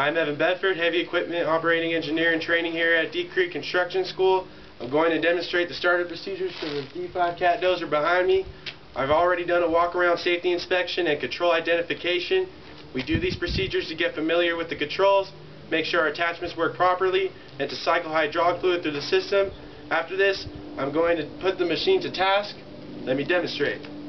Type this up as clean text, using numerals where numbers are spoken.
I'm Evan Bedford, Heavy Equipment Operating Engineer and Training here at Deep Creek Construction School. I'm going to demonstrate the startup procedures for the D5 cat dozer behind me. I've already done a walk-around safety inspection and control identification. We do these procedures to get familiar with the controls, make sure our attachments work properly, and to cycle hydraulic fluid through the system. After this, I'm going to put the machine to task. Let me demonstrate.